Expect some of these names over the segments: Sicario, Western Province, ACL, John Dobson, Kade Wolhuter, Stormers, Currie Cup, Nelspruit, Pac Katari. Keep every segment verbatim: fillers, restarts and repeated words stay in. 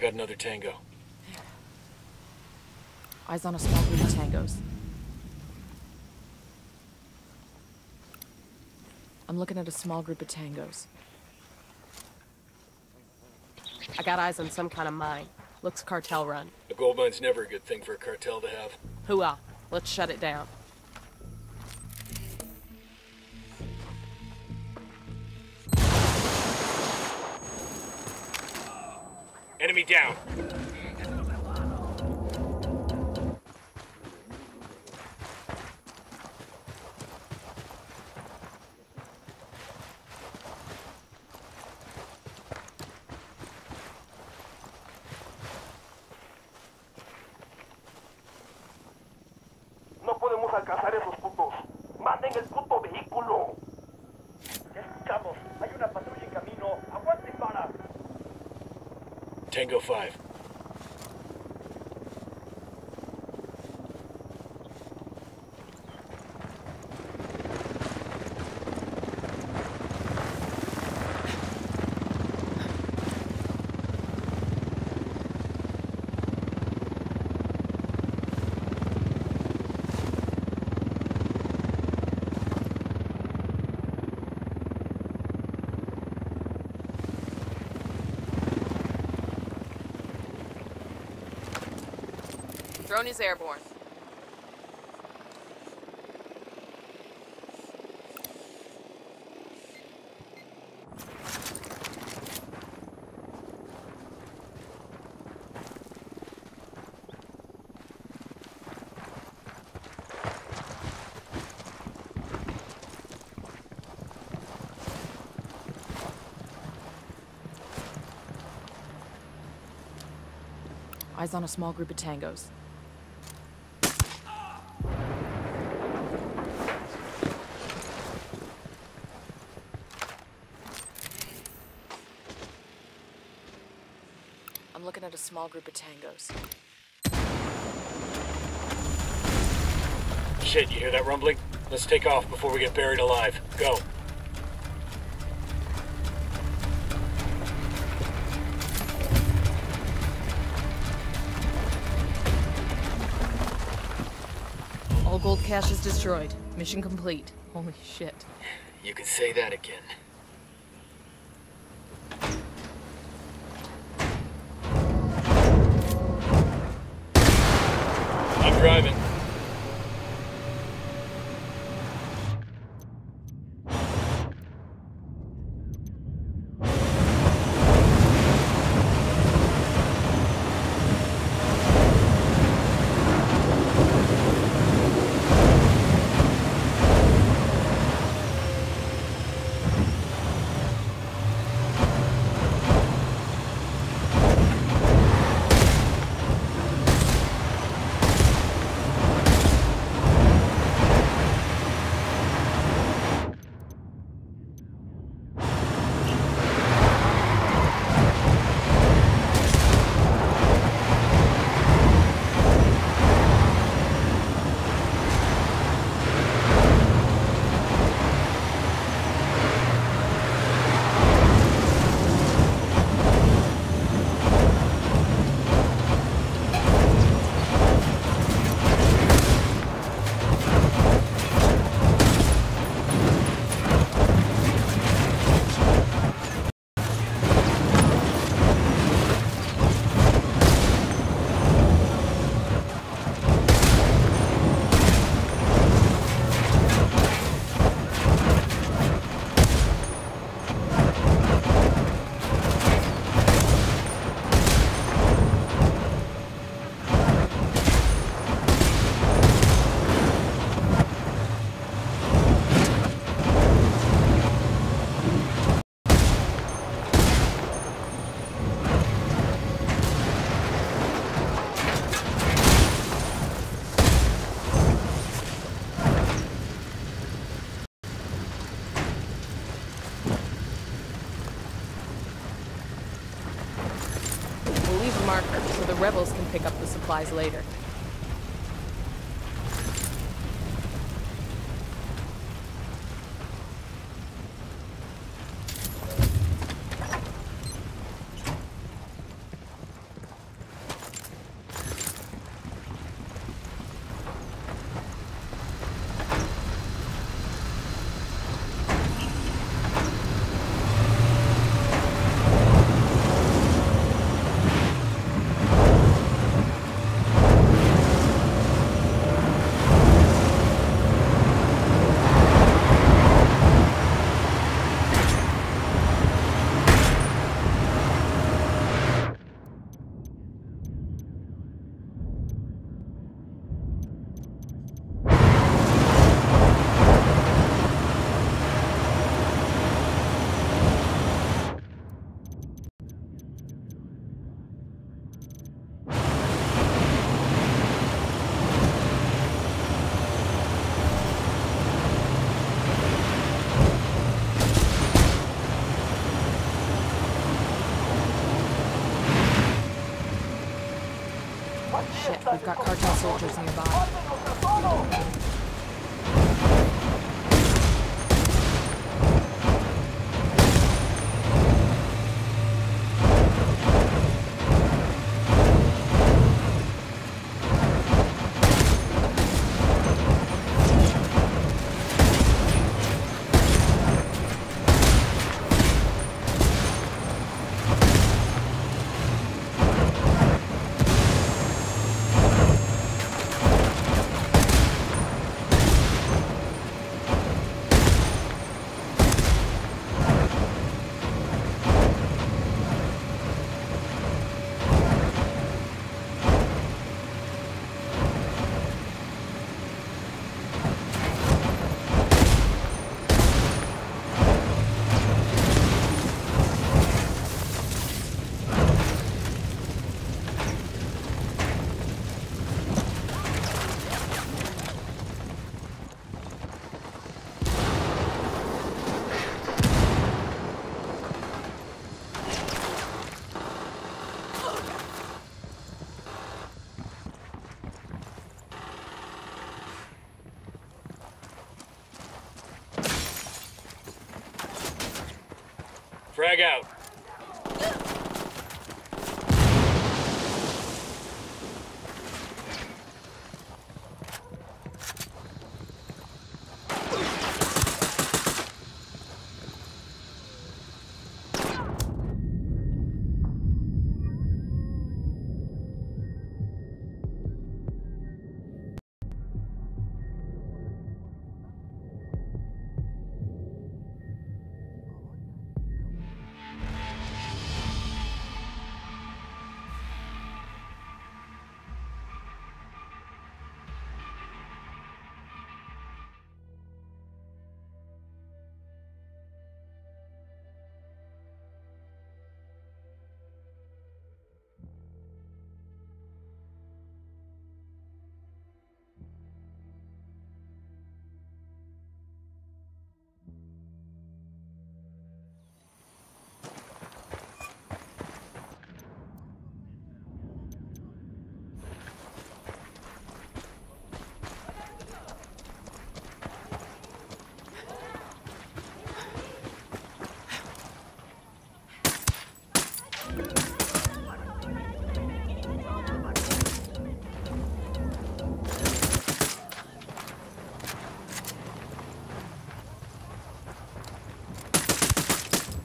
got another tango. Eyes on a small group of tangos. I'm looking at a small group of tangos. I got eyes on some kind of mine. Looks cartel run. A gold mine's never a good thing for a cartel to have. Hooah. Let's shut it down. Enemy down. Tango five. Drone is airborne. Eyes on a small group of tangos. At a small group of tangos. Shit, you hear that rumbling? Let's take off before we get buried alive. Go. All gold cache is destroyed. Mission complete. Holy shit. You can say that again. Driving. Rebels can pick up the supplies later. I've got cartel soldiers nearby. Frag out.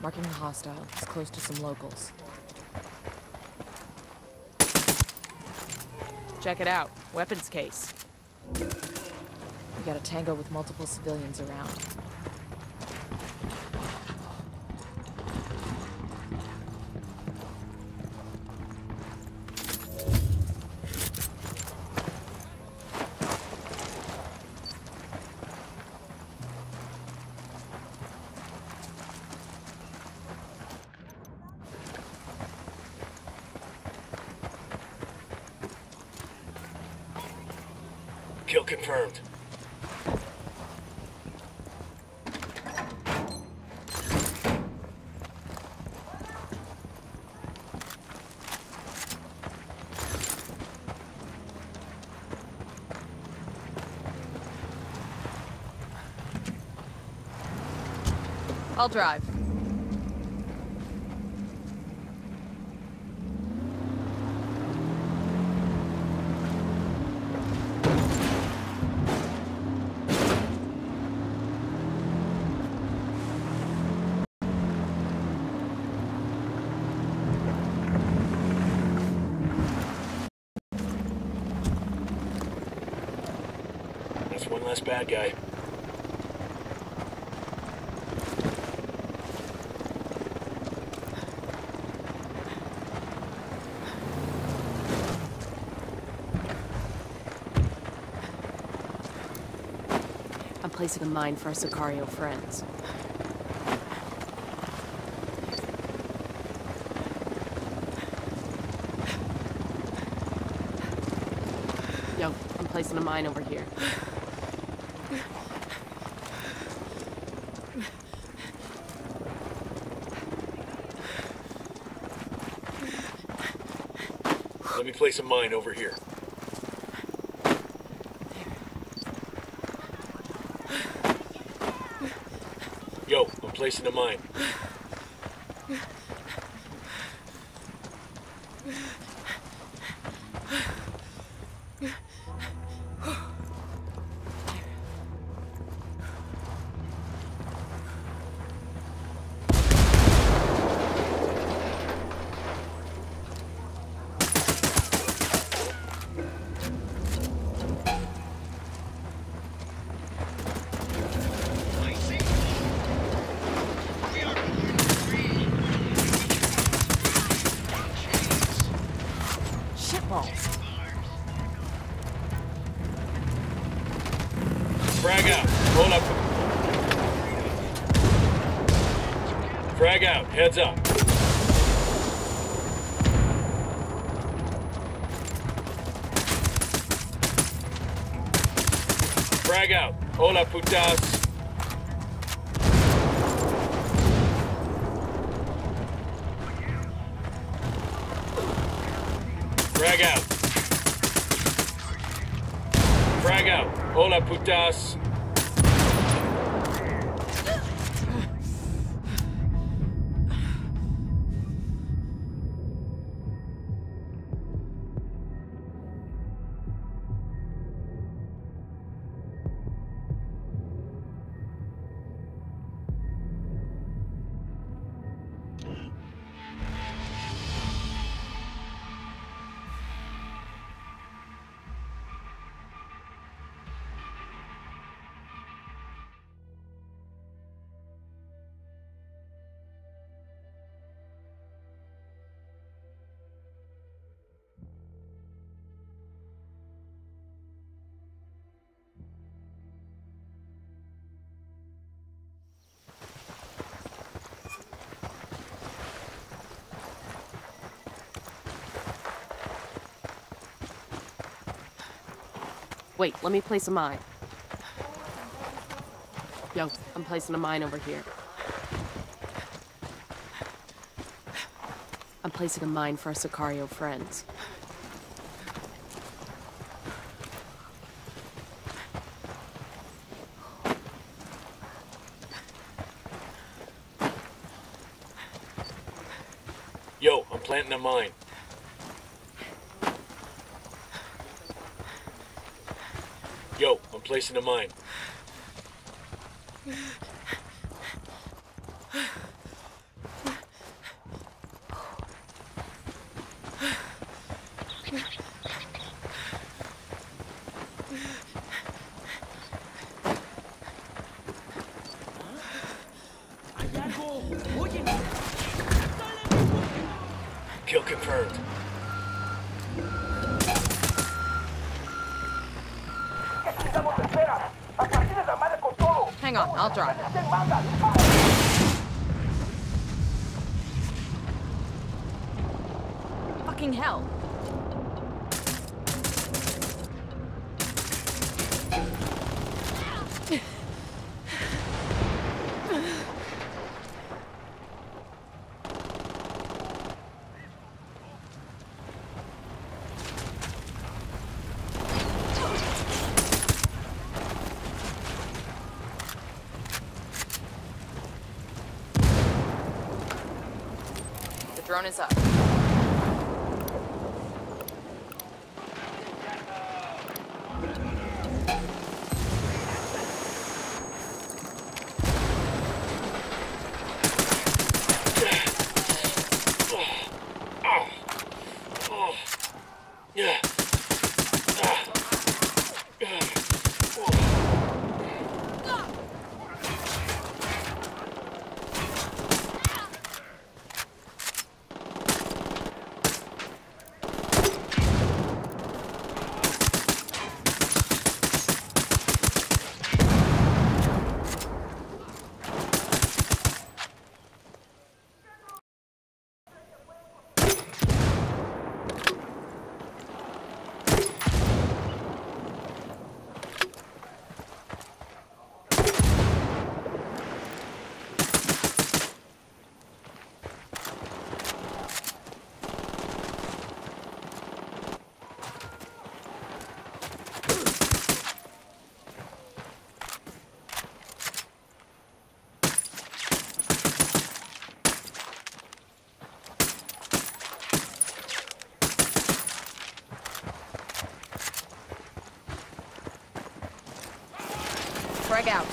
Marking the hostile. It's close to some locals. Check it out. Weapons case. We got a tango with multiple civilians around. Kill confirmed. I'll drive. One less bad guy. I'm placing a mine for our Sicario friends. Yo, I'm placing a mine over here. Let me place a mine over here. place in the mine. Frag out. Roll up. Frag out. Heads up. Frag out. Hola putas. Frag out. Frag out. Hola putas. Wait, let me place a mine. Yo, I'm placing a mine over here. I'm placing a mine for our Sicario friends. Yo, I'm planting a mine. Yo, I'm placing a mine. Kill confirmed. Hang on, I'll drop. Fucking hell. Drone is up. Frag out.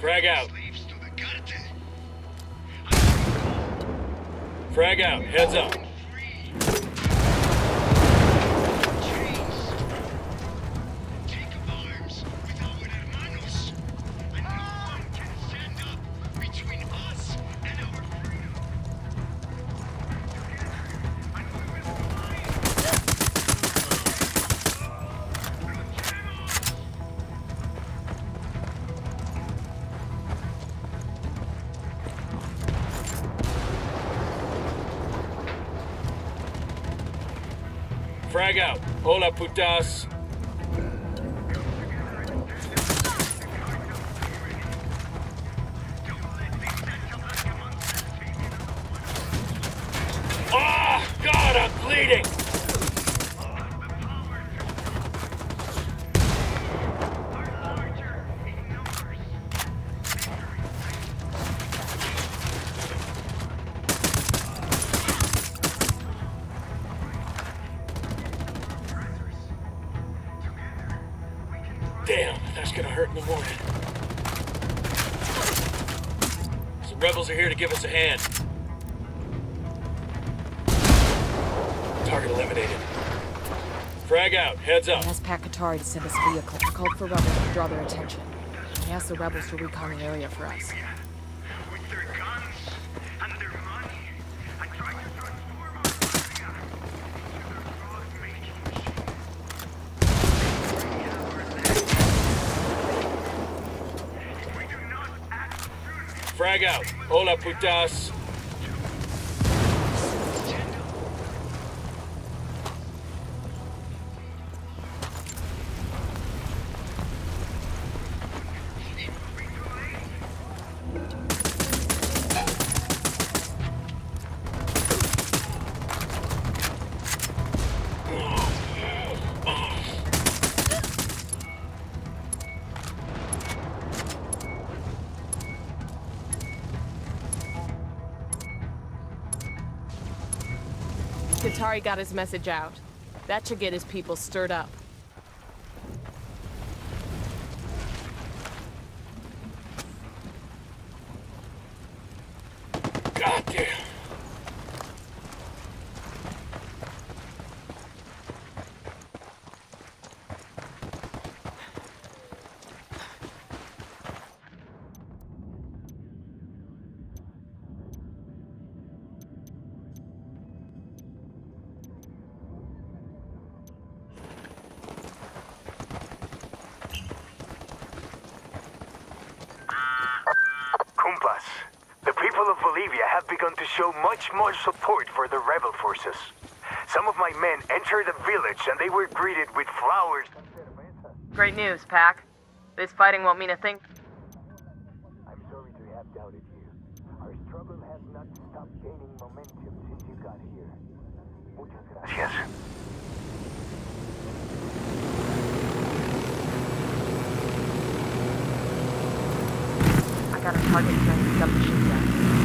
Frag out. Frag out. Heads up. Frag out. Hola putas. Ah, oh, God, I'm bleeding. Damn, that's gonna hurt in the morning. Some rebels are here to give us a hand. Target eliminated. Frag out, heads up. Asked Pac Katari to send us a vehicle. We called for rebels to draw their attention. He asked the rebels to recon the area for us. Frag out. Hola, putas. Katari got his message out. That should get his people stirred up. God damn. Show much more support for the rebel forces. Some of my men entered the village and they were greeted with flowers. Great news, Pac. This fighting won't mean a thing. I'm sorry to have doubted you. Our struggle has not stopped gaining momentum since you got here. Muchas gracias. I got a target to pick up the ship down.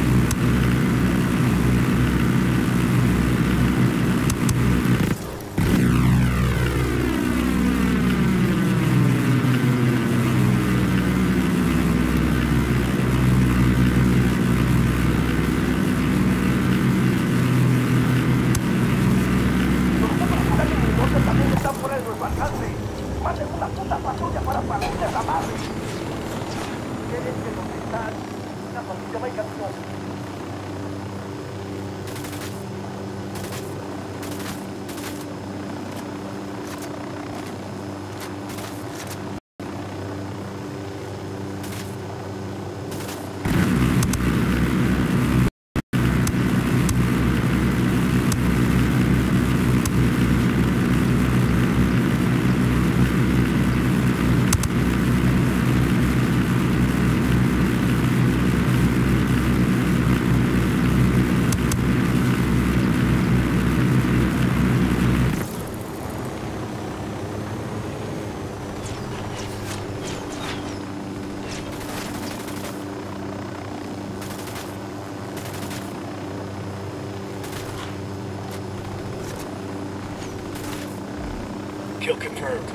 Kill confirmed.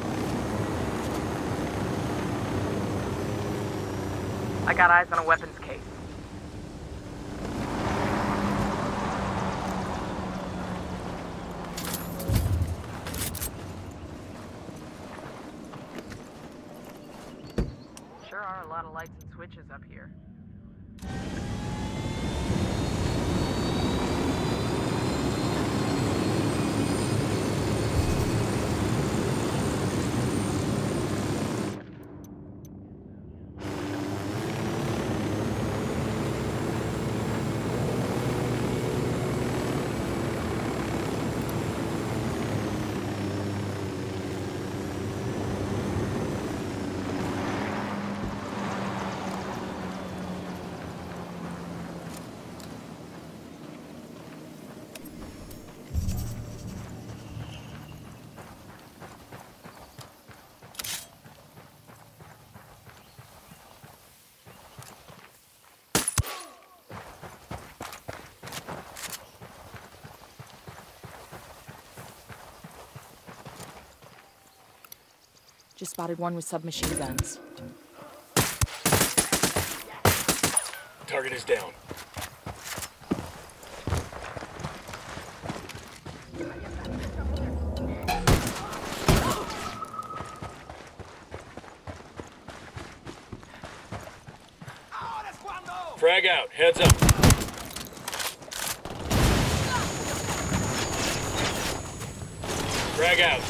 I got eyes on a weapons case. Sure are a lot of lights and switches up here. Just spotted one with submachine guns. Target is down. Frag out. Heads up. Frag out.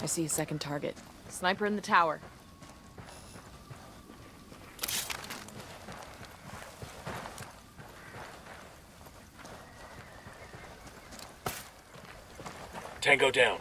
I see a second target. Sniper in the tower. Tango down.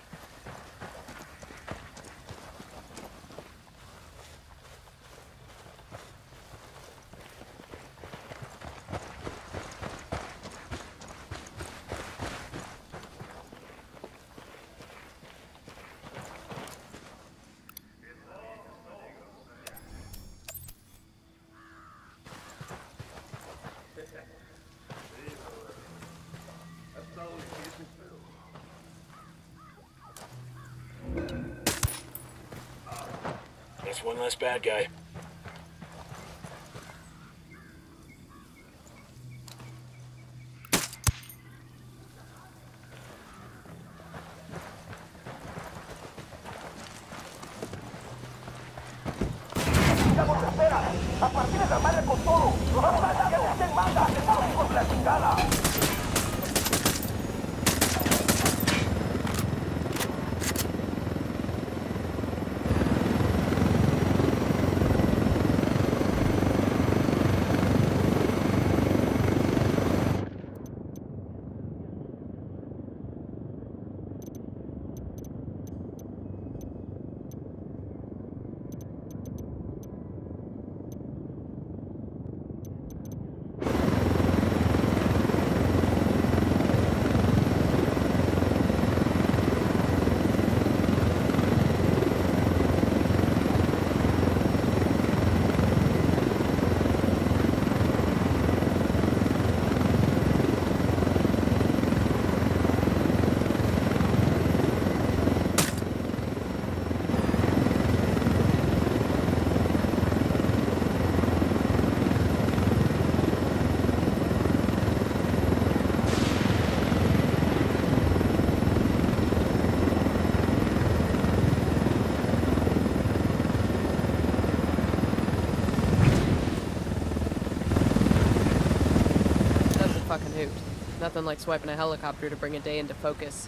One less bad guy. Nothing like swiping a helicopter to bring a day into focus.